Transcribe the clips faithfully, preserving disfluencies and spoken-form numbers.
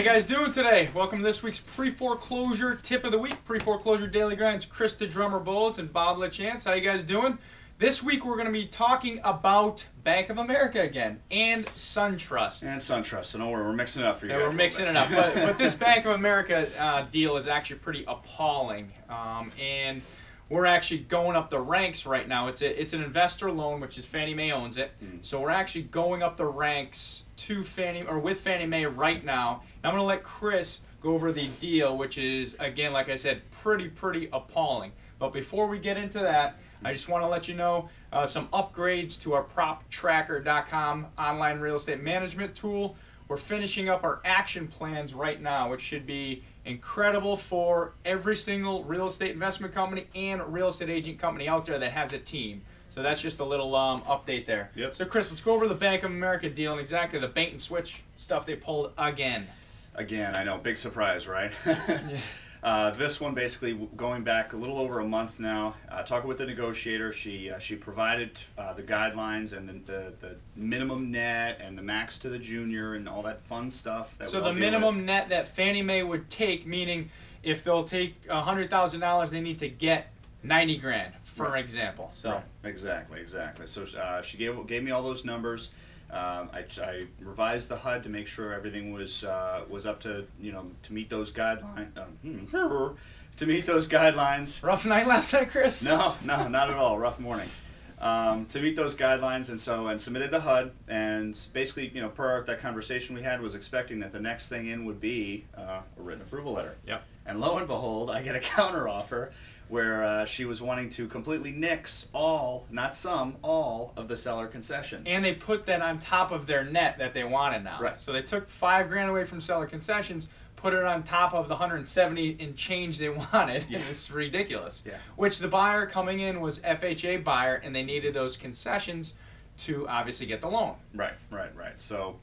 you guys doing today? Welcome to this week's pre-foreclosure tip of the week, pre-foreclosure daily grinds. Chris the Drummer Bullets and Bob Lachance. How you guys doing? This week we're going to be talking about Bank of America again and SunTrust. And SunTrust. So no worry, we're mixing it up for you yeah, guys. We're mixing it up. But, but this Bank of America uh, deal is actually pretty appalling, um, and we're actually going up the ranks right now. It's a, it's an investor loan, which is Fannie Mae owns it. Mm. So we're actually going up the ranks to Fannie or with Fannie Mae right now. And I'm going to let Chris go over the deal, which is, again, like I said, pretty, pretty appalling. But before we get into that, I just want to let you know uh, some upgrades to our prop tracker dot com online real estate management tool. We're finishing up our action plans right now, which should be incredible for every single real estate investment company and real estate agent company out there that has a team. So that's just a little um, update there. Yep. So Chris, let's go over the Bank of America deal and exactly the bait and switch stuff they pulled again. Again, I know, big surprise, right? uh, this one basically going back a little over a month now. Uh, talking with the negotiator, she uh, she provided uh, the guidelines and the, the the minimum net and the max to the junior and all that fun stuff. That so the minimum with. net that Fannie Mae would take, meaning if they'll take one hundred thousand dollars, they need to get ninety grand. For example, so right. exactly, exactly. So uh, she gave gave me all those numbers. Um, I, I revised the H U D to make sure everything was uh, was up to you know to meet those guidelines. Um, to meet those guidelines. Rough night last night, Chris. No, no, not at all. Rough morning. Um, to meet those guidelines, and so and submitted the H U D, and basically, you know, per that conversation we had, was expecting that the next thing in would be uh, a written approval letter. Yep. And lo and behold, I get a counter offer where uh, she was wanting to completely nix all, not some, all of the seller concessions. And they put that on top of their net that they wanted now. Right. So they took five grand away from seller concessions, put it on top of the one hundred seventy and change they wanted. Yeah. It's ridiculous. Yeah. Which the buyer coming in was F H A buyer, and they needed those concessions to obviously get the loan. Right, right, right. So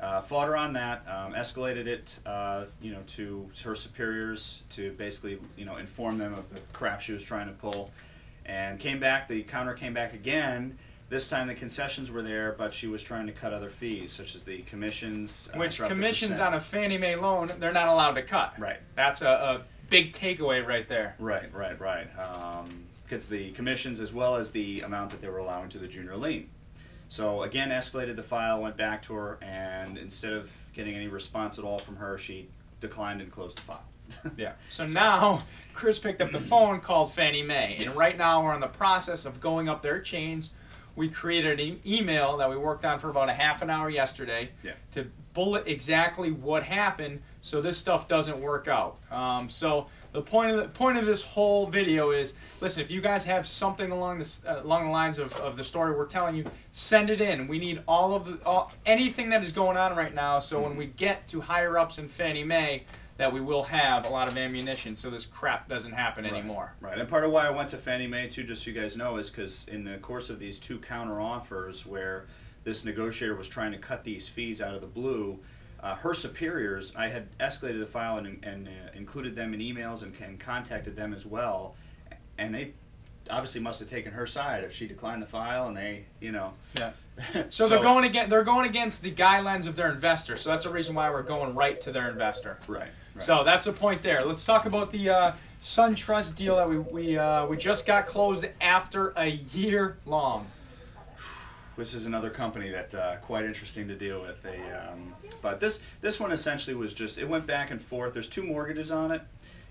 uh, fought her on that, um, escalated it, uh, you know, to her superiors to basically, you know, inform them of the crap she was trying to pull, and came back. The counter came back again. This time the concessions were there, but she was trying to cut other fees, such as the commissions. Uh, Which commissions on a Fannie Mae loan, they're not allowed to cut. Right. That's a, a big takeaway right there. Right, right, right. Because um, the commissions as well as the amount that they were allowing to the junior lien. So again, escalated the file, went back to her, and instead of getting any response at all from her, she declined and closed the file. Yeah. So, so now Chris picked up the phone, called Fannie Mae, and right now we're in the process of going up their chains. We created an email that we worked on for about a half an hour yesterday yeah. to bullet exactly what happened, so this stuff doesn't work out. Um, so the point of the point of this whole video is, listen, if you guys have something along this uh, along the lines of, of the story we're telling you, send it in. We need all of the all, anything that is going on right now. So mm-hmm. when we get to higher ups in Fannie Mae, that we will have a lot of ammunition so this crap doesn't happen right. anymore. Right, and part of why I went to Fannie Mae, too, just so you guys know, is because in the course of these two counter offers where this negotiator was trying to cut these fees out of the blue, uh, her superiors, I had escalated the file and, and uh, included them in emails and, and contacted them as well, and they obviously must have taken her side if she declined the file and they, you know. Yeah. so, so they're going against they're going against the guidelines of their investor, so that's the reason why we're going right to their investor. Right. Right. So that's the point there. Let's talk about the uh, SunTrust deal that we we uh, we just got closed after a year long. This is another company that uh, quite interesting to deal with. They, um, but this this one essentially was just it went back and forth. There's two mortgages on it,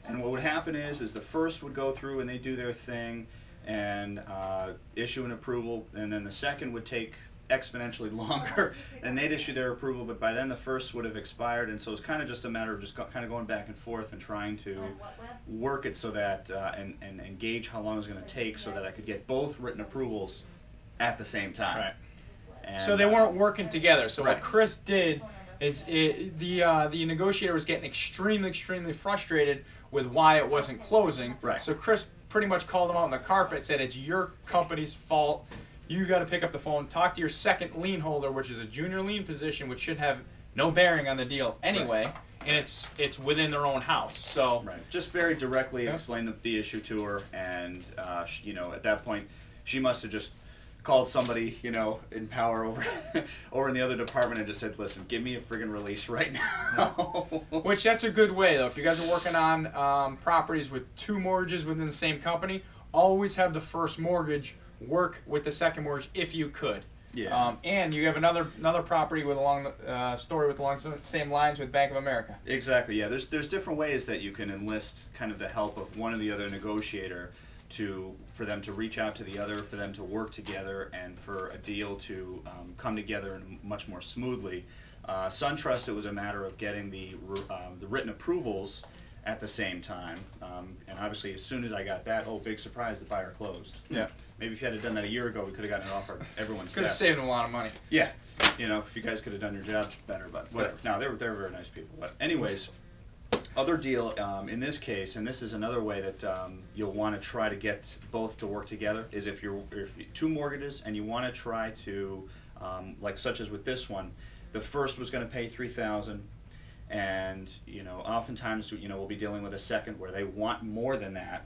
and what would happen is is the first would go through and they do their thing, and uh, issue an approval, and then the second would take exponentially longer, and they'd issue their approval, but by then the first would have expired, and so it's kind of just a matter of just go, kind of going back and forth and trying to work it so that uh, and, and, and gauge how long it was going to take so that I could get both written approvals at the same time. Right. And so they weren't working together. So right. what Chris did is it, the uh, the negotiator was getting extremely, extremely frustrated with why it wasn't closing. Right. So Chris pretty much called him out on the carpet, said it's your company's fault. You got to pick up the phone, talk to your second lien holder, which is a junior lien position, which should have no bearing on the deal anyway, right. and it's it's within their own house. So right. just very directly yeah. explain the, the issue to her, and uh, she, you know, at that point, she must have just called somebody, you know, in power over over in the other department and just said, listen, give me a friggin' release right now. Which, that's a good way, though. If you guys are working on um, properties with two mortgages within the same company, always have the first mortgage work with the second mortgage if you could. Yeah. Um, and you have another another property with along the uh, story with along the same lines with Bank of America. Exactly. Yeah. There's there's different ways that you can enlist kind of the help of one or the other negotiator to for them to reach out to the other, for them to work together, and for a deal to um, come together much more smoothly. Uh, SunTrust, it was a matter of getting the um, the written approvals at the same time, um, and obviously as soon as I got that, oh, big surprise, the buyer closed. Yeah. Maybe if you had done that a year ago, we could have gotten an offer. Everyone's could have saved a lot of money. Yeah, you know, if you guys could have done your jobs better, but whatever. No, they were they were very nice people. But anyways, other deal um, in this case, and this is another way that um, you'll want to try to get both to work together, is if you're if you, two mortgages and you want to try to um, like such as with this one, the first was going to pay three thousand. And you know, oftentimes you know we'll be dealing with a second where they want more than that.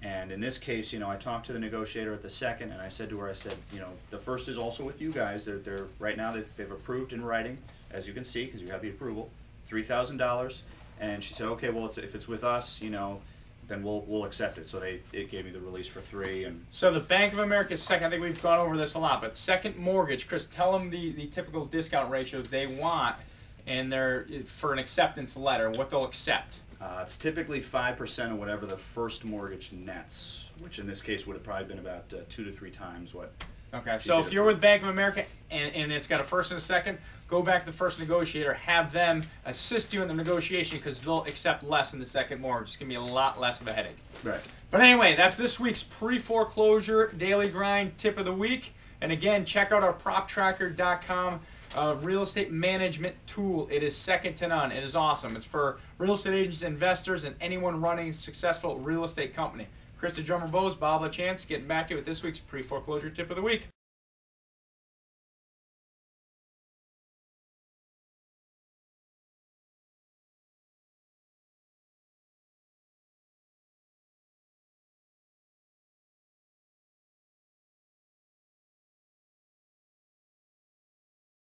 And in this case, you know, I talked to the negotiator at the second, and I said to her, I said, you know, the first is also with you guys. They're they're right now they've they've approved in writing, as you can see, because you have the approval, three thousand dollars. And she said, okay, well, it's, if it's with us, you know, then we'll we'll accept it. So they it gave me the release for three. And so the Bank of America second, I think we've gone over this a lot, but second mortgage, Chris, tell them the the typical discount ratios they want. And they're for an acceptance letter, what they'll accept. Uh, it's typically five percent of whatever the first mortgage nets, which in this case would have probably been about uh, two to three times what. Okay, so if you're with Bank of America and, and it's got a first and a second, go back to the first negotiator, have them assist you in the negotiation because they'll accept less in the second mortgage. It's going to be a lot less of a headache. Right. But anyway, that's this week's pre-foreclosure daily grind tip of the week. And again, check out our prop tracker dot com Uh, real estate management tool. It is second to none. It is awesome. It's for real estate agents, investors, and anyone running a successful real estate company. Chris the Drummer, Bob Lachance, getting back to you with this week's pre-foreclosure tip of the week.